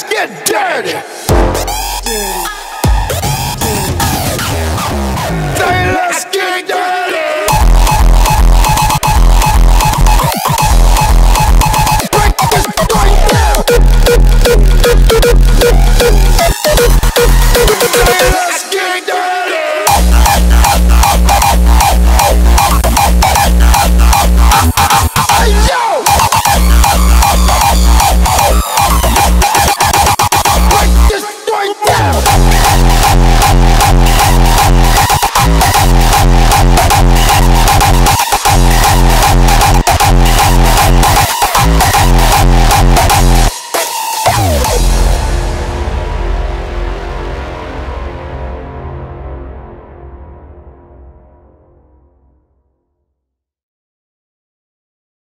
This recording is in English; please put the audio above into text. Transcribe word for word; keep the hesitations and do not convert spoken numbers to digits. Let's get dirty.